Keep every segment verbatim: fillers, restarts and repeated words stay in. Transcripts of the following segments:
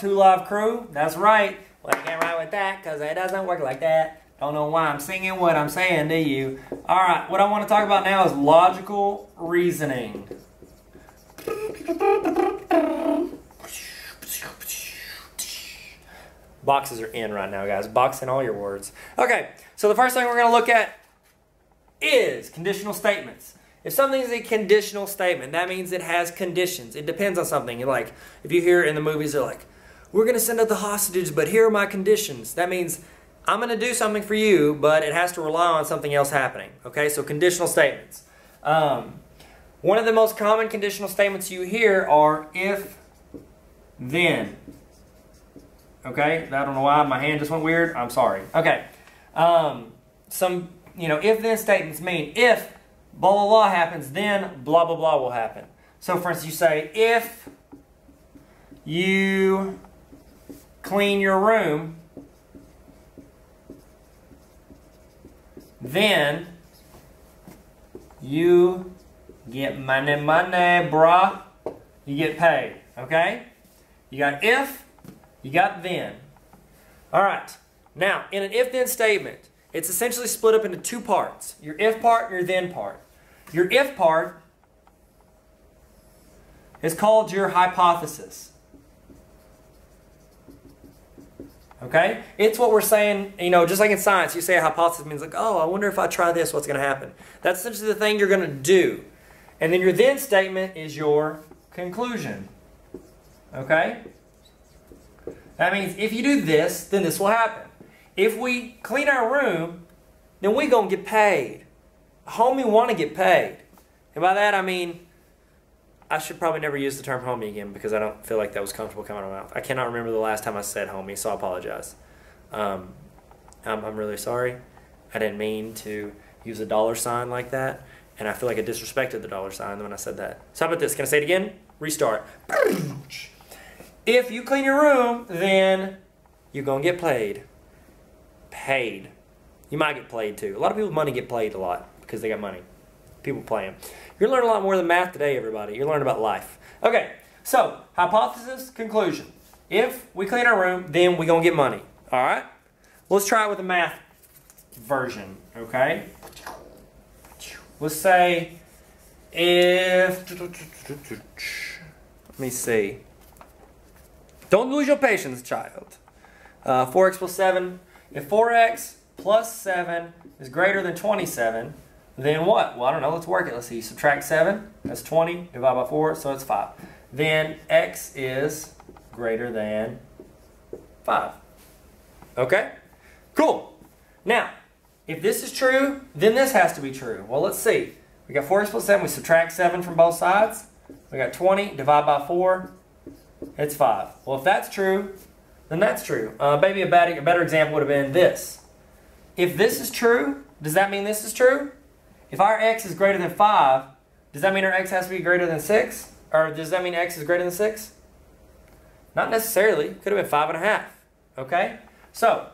up, two live Crew? That's right. Well, I can't rhyme with that because it doesn't work like that. Don't know why I'm singing what I'm saying, do you? All right, what I want to talk about now is logical reasoning. Boxes are in right now, guys. Box in all your words. Okay, so the first thing we're going to look at is conditional statements. If something is a conditional statement, that means it has conditions. It depends on something. Like, if you hear in the movies, they're like, we're going to send out the hostages, but here are my conditions. That means I'm going to do something for you, but it has to rely on something else happening. Okay, so conditional statements. Um, one of the most common conditional statements you hear are if, then. Okay, I don't know why my hand just went weird. I'm sorry. Okay, um, some, you know, if-then statements mean if blah, blah, blah happens, then blah, blah, blah will happen. So, for instance, you say, if you clean your room, then you get money, money, brah. You get paid, okay? You got if, you got then. All right. Now, in an if-then statement, it's essentially split up into two parts. Your if part and your then part. Your if part is called your hypothesis. Okay? It's what we're saying, you know, just like in science, you say a hypothesis means like, oh, I wonder if I try this, what's going to happen? That's essentially the thing you're going to do. And then your then statement is your conclusion. Okay? That means if you do this, then this will happen. If we clean our room, then we gonna get paid. Homie wanna get paid. And by that I mean, I should probably never use the term homie again because I don't feel like that was comfortable coming out of my mouth. I cannot remember the last time I said homie, so I apologize. Um, I'm, I'm really sorry. I didn't mean to use a dollar sign like that. And I feel like I disrespected the dollar sign when I said that. So how about this, can I say it again? Restart. If you clean your room, then you're going to get paid. Paid. You might get played too. A lot of people's money get played a lot because they got money. People play them. You're learning a lot more than math today, everybody. You're learning about life. Okay, so hypothesis, conclusion. If we clean our room, then we're going to get money. All right? Let's try it with a math version, okay? Let's say if... Let me see. Don't lose your patience, child. Uh, four x plus seven. If four x plus seven is greater than twenty-seven, then what? Well, I don't know. Let's work it. Let's see. Subtract seven. That's twenty. Divide by four, so it's five. Then x is greater than five. Okay? Cool. Now, if this is true, then this has to be true. Well, let's see. We got four x plus seven. We subtract seven from both sides. We got twenty. Divide by four. It's five. Well, if that's true, then that's true. Uh, maybe a, bad, a better example would have been this. If this is true, does that mean this is true? If our x is greater than five, does that mean our x has to be greater than six? Or does that mean x is greater than six? Not necessarily. Could have been five and a half. Okay? So,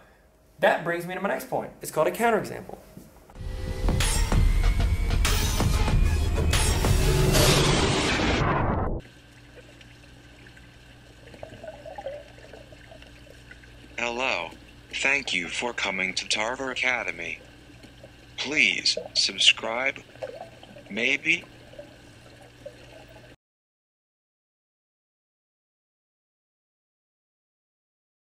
that brings me to my next point. It's called a counterexample. Hello, thank you for coming to Tarver Academy. Please subscribe, maybe